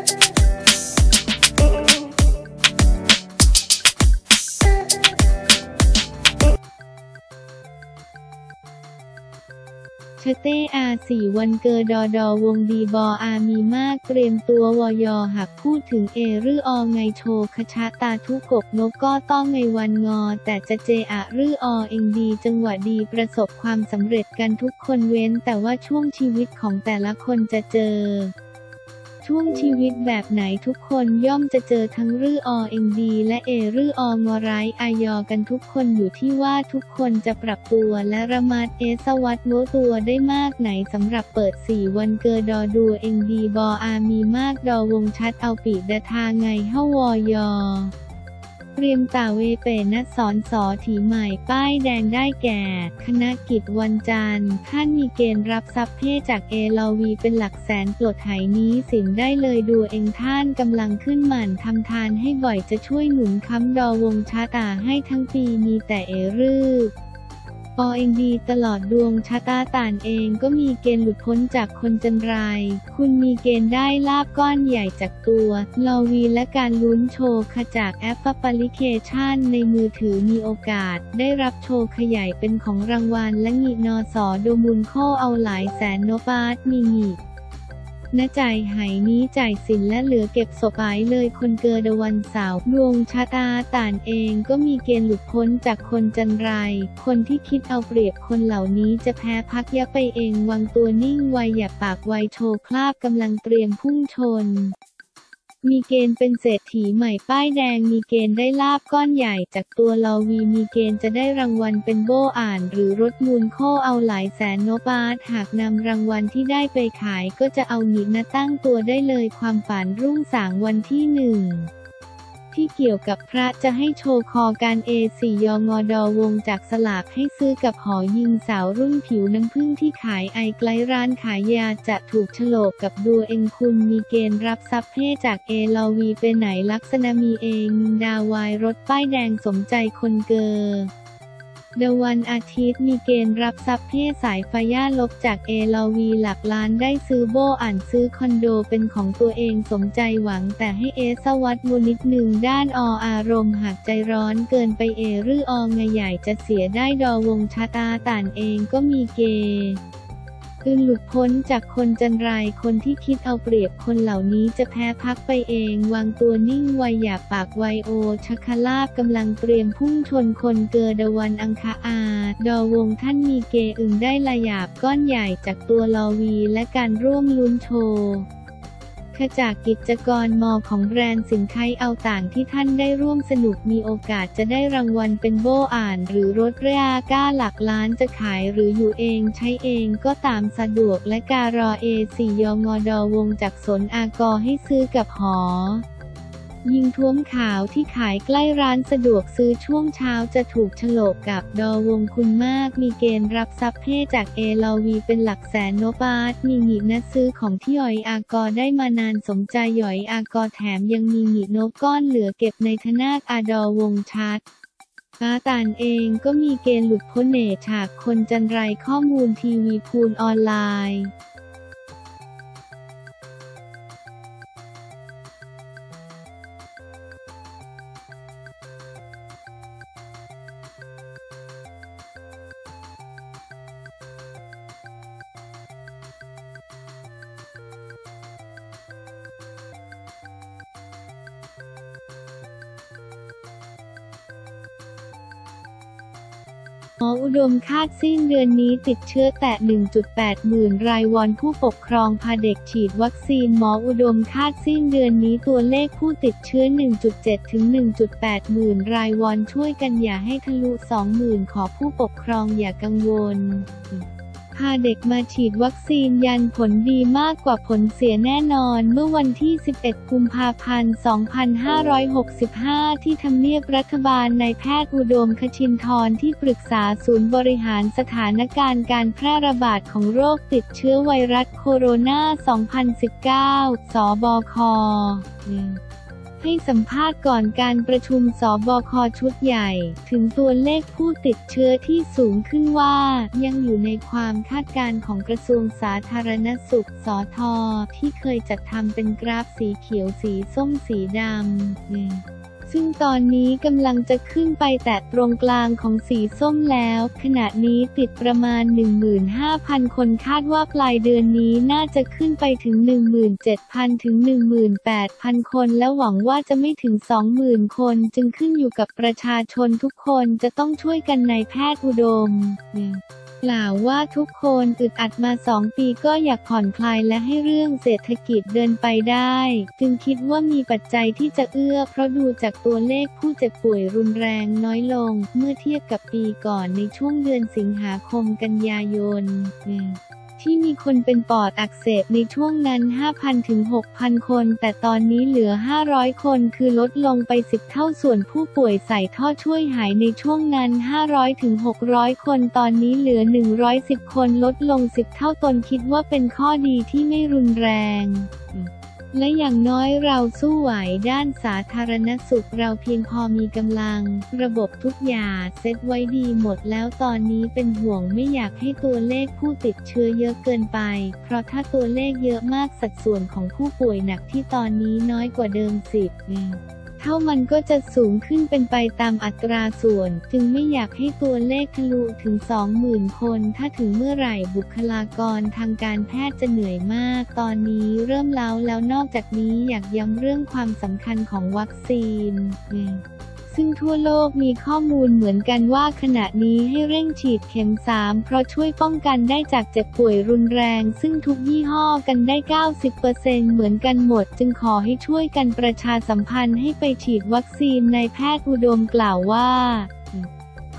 ชเต้อาสี่วันเกอดอดอวงดีบออามีมากเตรียมตัววยอหักพูดถึงเอรืออไงโชคชะตาทุกกนกก็ต้องไงวันงอแต่จะเจอะรืออเองดีจังหวะดีประสบความสำเร็จกันทุกคนเว้นแต่ว่าช่วงชีวิตของแต่ละคนจะเจอช่วงชีวิตแบบไหนทุกคนย่อมจะเจอทั้งรืออเองดีและเอรือองอร้ายอายอกันทุกคนอยู่ที่ว่าทุกคนจะปรับตัวและระมัดสวัดโน้ตัวได้มากไหนสำหรับเปิด4วันเกอดอดูเองดีบออามีมากดอวงชัดเอาปีดะทาไงเฮาวอยอเตรียมตาเวเปนัดสอนสอถีใหม่ป้ายแดงได้แก่คณะกิจวันจันทร์ท่านมีเกณฑ์รับทรัพย์เพจากเอลวีเป็นหลักแสนปลดหายนี้สินได้เลยดูเองท่านกำลังขึ้นหมั่นทำทานให้บ่อยจะช่วยหนุนค้ำดอวงชะตาให้ทั้งปีมีแต่เอรืออเองดีตลอดดวงชะตาต่านเองก็มีเกณฑ์หลุดพ้นจากคนจันไรคุณมีเกณฑ์ได้ลาบก้อนใหญ่จากตัวลอวีและการลุ้นโชว์ขจากแอปพลิเคชันในมือถือมีโอกาสได้รับโชว์ขยายเป็นของรางวัลและงินอสอโดมูลโคเอาหลายแสนโนบาทมีงิณจ่ายหายนี้จ่ายสินและเหลือเก็บสบายเลยคนเกิดวันเสาร์ดวงชะตาต่านเองก็มีเกณฑ์หลุดพ้นจากคนจันไรคนที่คิดเอาเปรียบคนเหล่านี้จะแพ้พักยับไปเองวางตัวนิ่งไวอย่าปากไวโชว์คลาบกำลังเตรียมพุ่งชนมีเกณฑ์เป็นเศรษฐีใหม่ป้ายแดงมีเกณฑ์ได้ลาบก้อนใหญ่จากตัวลอวีมีเกณฑ์จะได้รางวัลเป็นโบอ่านหรือรถมูลโคเอาหลายแสนโนบาทหากนำรางวัลที่ได้ไปขายก็จะเอาหนีนะตั้งตัวได้เลยความฝันรุ่งสางวันที่1ที่เกี่ยวกับพระจะให้โชว์คอการเอสี่ยองอดอวงจากสลากให้ซื้อกับหอยิงสาวรุ่นผิวน้ำผึ้งที่ขายไอไกลร้านขายยาจะถูกโฉลกกับดูเองคุณมีเกณฑ์รับทรัพย์เพศจากเอลวีไปไหนลักษณะมีเองดาวายรถป้ายแดงสมใจคนเกอเดวันอาทิตย์มีเกณฑ์รับทรัพย์เพศสายไฟย่าลบจากเอลวีหลักล้านได้ซื้อโบอ่านซื้อคอนโดเป็นของตัวเองสมใจหวังแต่ให้เอสวัดมูนิดหนึ่งด้านอารมณ์หากใจร้อนเกินไปเอรืออไงใหญ่จะเสียได้ดอวงชะตาต่านเองก็มีเกณฑ์คือหลุดพ้นจากคนจันไรคนที่คิดเอาเปรียบคนเหล่านี้จะแพ้พักไปเองวางตัวนิ่งไวอย่าปากไวโอชะคลาบกำลังเตรียมพุ่งชนคนเกอดวันอังคารดอวงท่านมีเกณฑ์ได้ระยาบก้อนใหญ่จากตัวลอวีและการร่วมลุ้นโชว์จากกิจกรมอของแบรนด์สินค้าเอาต่างที่ท่านได้ร่วมสนุกมีโอกาสจะได้รางวัลเป็นโบอ่านหรือรถเรียก้าหลักล้านจะขายหรืออยู่เองใช้เองก็ตามสะดวกและการอเอสี่ยองอดอวงจากสนอากอให้ซื้อกับหอยิงท้วมขาวที่ขายใกล้ร้านสะดวกซื้อช่วงเช้าจะถูกโฉลกกับดอวงคุณมากมีเกณฑ์รับทรัพย์เพศจากเอลวีเป็นหลักแสนโนบาทมีหงิกนัดซื้อของที่หอยอากอได้มานานสมใจหอยอากอแถมยังมีหงิกนกก้อนเหลือเก็บในธนาคารดอวงชัดซาตานเองก็มีเกณฑ์หลุดพ้นเนฉากคนจันไรข้อมูลทีวีพูนออนไลน์หมออุดมคาดสิ้นเดือนนี้ติดเชื้อแต่ 1.8 หมื่นรายวอนผู้ปกครองพาเด็กฉีดวัคซีนหมออุดมคาดสิ้นเดือนนี้ตัวเลขผู้ติดเชื้อ 1.7 ถึง 1.8 หมื่นรายวอนช่วยกันอย่าให้ทะลุ 20,000 ขอผู้ปกครองอย่ากังวลพาเด็กมาฉีดวัคซีนยันผลดีมากกว่าผลเสียแน่นอนเมื่อวันที่ 11 กุมภาพันธ์ 2565 ที่ทำเนียบรัฐบาลนายแพทย์อุดมคชินทร์ที่ปรึกษาศูนย์บริหารสถานการณ์การแพร่ระบาดของโรคติดเชื้อไวรัสโคโรนา 2019 สบค ให้สัมภาษณ์ก่อนการประชุมสบค.ชุดใหญ่ถึงตัวเลขผู้ติดเชื้อที่สูงขึ้นว่ายังอยู่ในความคาดการณ์ของกระทรวงสาธารณสุขสท.ที่เคยจัดทำเป็นกราฟสีเขียวสีส้มสีดำซึ่งตอนนี้กำลังจะขึ้นไปแตะตรงกลางของสีส้มแล้วขณะนี้ติดประมาณ 15,000 คนคาดว่าปลายเดือนนี้น่าจะขึ้นไปถึง 17,000 ถึง 18,000 คนและหวังว่าจะไม่ถึง 20,000 คนจึงขึ้นอยู่กับประชาชนทุกคนจะต้องช่วยกันนายแพทย์อุดมกล่าวว่าทุกคนอึดอัดมา2 ปีก็อยากผ่อนคลายและให้เรื่องเศรษฐกิจเดินไปได้จึงคิดว่ามีปัจจัยที่จะเอื้อเพราะดูจากตัวเลขผู้เจ็บป่วยรุนแรงน้อยลงเมื่อเทียบกับปีก่อนในช่วงเดือนสิงหาคมกันยายนที่มีคนเป็นปอดอักเสบในช่วงนั้น 5,000 ถึง 6,000 คนแต่ตอนนี้เหลือ 500 คนคือลดลงไป10 เท่าส่วนผู้ป่วยใส่ท่อช่วยหายในช่วงนั้น 500 ถึง 600 คนตอนนี้เหลือ 110 คนลดลง10 เท่าตนคิดว่าเป็นข้อดีที่ไม่รุนแรงและอย่างน้อยเราสู้ไหวด้านสาธารณสุขเราเพียงพอมีกำลังระบบทุกอย่างเซตไว้ดีหมดแล้วตอนนี้เป็นห่วงไม่อยากให้ตัวเลขผู้ติดเชื้อเยอะเกินไปเพราะถ้าตัวเลขเยอะมากสัดส่วนของผู้ป่วยหนักที่ตอนนี้น้อยกว่าเดิม10 เท่ามันก็จะสูงขึ้นเป็นไปตามอัตราส่วนจึงไม่อยากให้ตัวเลขทะลุถึง 20,000 คนถ้าถึงเมื่อไหร่บุคลากรทางการแพทย์จะเหนื่อยมากตอนนี้เริ่มเล้าแล้วนอกจากนี้อยากย้ำเรื่องความสำคัญของวัคซีนซึ่งทั่วโลกมีข้อมูลเหมือนกันว่าขณะนี้ให้เร่งฉีดเข็ม 3เพราะช่วยป้องกันได้จากเจ็บป่วยรุนแรงซึ่งทุกยี่ห้อกันได้ 90% เหมือนกันหมดจึงขอให้ช่วยกันประชาสัมพันธ์ให้ไปฉีดวัคซีนนายแพทย์อุดมกล่าวว่า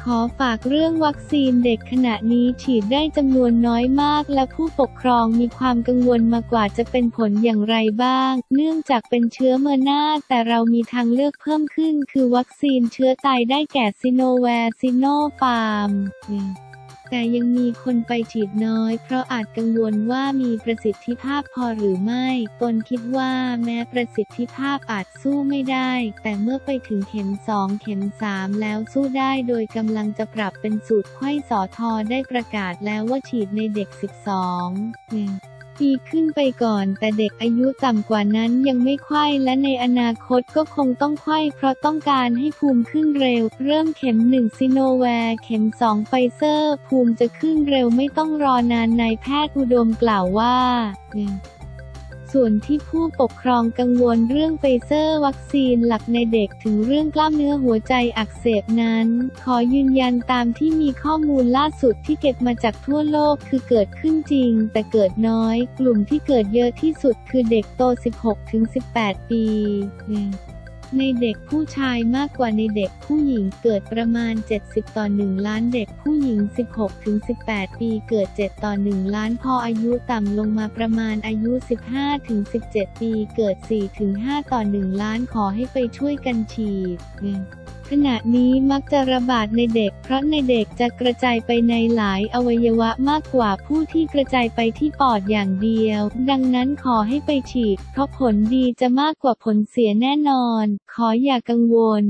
ขอฝากเรื่องวัคซีนเด็กขณะนี้ฉีดได้จำนวนน้อยมากและผู้ปกครองมีความกังวลมากว่าจะเป็นผลอย่างไรบ้างเนื่องจากเป็นเชื้อเมอร์นาแต่เรามีทางเลือกเพิ่มขึ้นคือวัคซีนเชื้อตายได้แก่ซิโนแวคซิโนฟาร์มแต่ยังมีคนไปฉีดน้อยเพราะอาจกังวลว่ามีประสิทธิภาพพอหรือไม่ตนคิดว่าแม้ประสิทธิภาพอาจสู้ไม่ได้แต่เมื่อไปถึงเข็ม 2 เข็ม 3 แล้วสู้ได้โดยกำลังจะปรับเป็นสูตรไข้สทได้ประกาศแล้วว่าฉีดในเด็ก 12 ปีขึ้นไปก่อนแต่เด็กอายุต่ำกว่านั้นยังไม่ไข้และในอนาคตก็คงต้องไข้เพราะต้องการให้ภูมิขึ้นเร็วเริ่มเข็ม 1 ซิโนแวคเข็ม 2 ไฟเซอร์ภูมิจะขึ้นเร็วไม่ต้องรอนานนายแพทย์อุดมกล่าวว่าส่วนที่ผู้ปกครองกังวลเรื่องไฟเซอร์วัคซีนหลักในเด็กถึงเรื่องกล้ามเนื้อหัวใจอักเสบนั้นขอยืนยันตามที่มีข้อมูลล่าสุดที่เก็บมาจากทั่วโลกคือเกิดขึ้นจริงแต่เกิดน้อยกลุ่มที่เกิดเยอะที่สุดคือเด็กโต 16-18 ปีในเด็กผู้ชายมากกว่าในเด็กผู้หญิงเกิดประมาณ70ต่อ1ล้านเด็กผู้หญิง 16-18 ปีเกิด7ต่อ1ล้านพออายุต่ำลงมาประมาณอายุ 15-17 ปีเกิด 4-5 ต่อ1ล้านขอให้ไปช่วยกันฉีดขณะนี้มักจะระบาดในเด็กเพราะในเด็กจะกระจายไปในหลายอวัยวะมากกว่าผู้ที่กระจายไปที่ปอดอย่างเดียวดังนั้นขอให้ไปฉีดเพราะผลดีจะมากกว่าผลเสียแน่นอนขออย่ากังวล